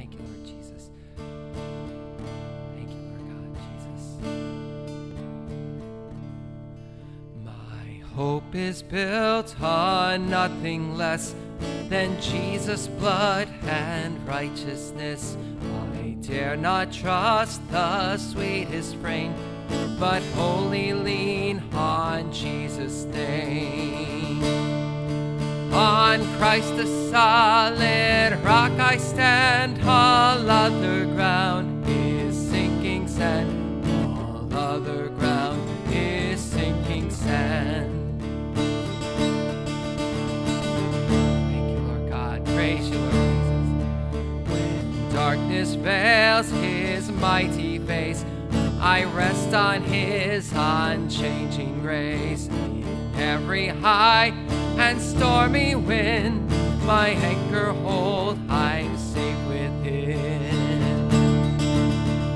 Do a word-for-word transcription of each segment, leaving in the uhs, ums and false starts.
Thank you, Lord Jesus. Thank you, Lord God, Jesus. My hope is built on nothing less than Jesus' blood and righteousness. I dare not trust the sweetest frame, but wholly lean on Jesus' name. On Christ the solid rock I stand, all other ground is sinking sand, all other ground is sinking sand. Thank you, Lord God, praise you, Lord Jesus. When darkness veils his mighty face, I rest on his unchanging grace. In every high and stormy wind, my anchor hold, I'm safe within.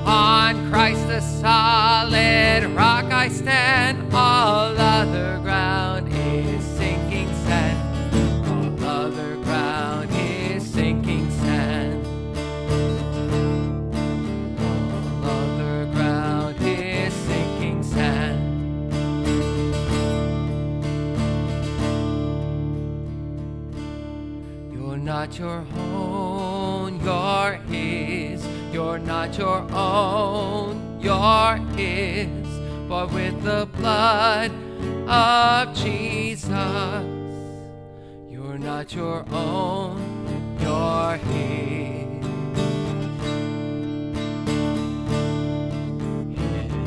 On Christ the solid rock I stand, all other ground is sinking sand, all other ground is sinking sand. You're not your own, you're his. You're not your own, you're his. But with the blood of Jesus, you're not your own, you're his.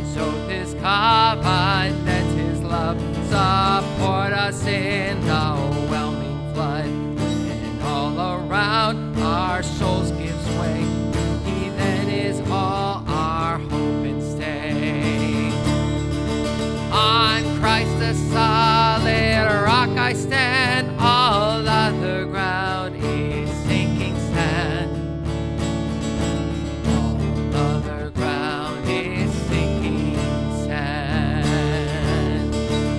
His oath is covenant, his love support us in the overwhelming flood. Around our souls gives way, he then is all our hope and stay. On Christ the solid rock I stand, all other ground is sinking sand, all other ground is sinking sand.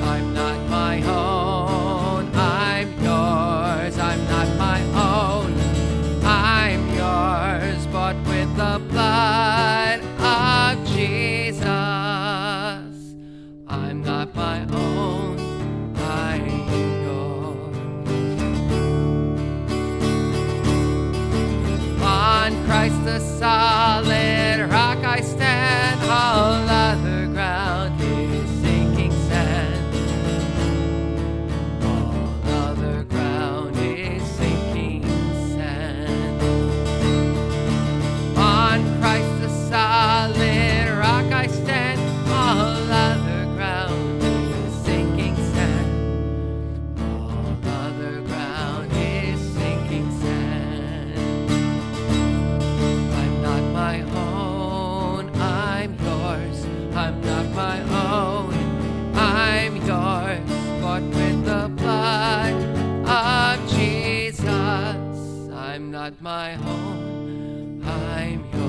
I'm not my own, I'm yours, I'm not my own, but with the blood of Jesus. I'm not my own, I'm yours. On Christ the solid rock I stand, all other ground is sinking sand, all other ground is sinking sand. On Christ the solid rock I stand, all other ground is sinking sand, all other ground is sinking sand. I'm not my own, I'm yours, I'm not my own, I'm yours, but with the blood of Jesus, I'm not my own, I'm yours.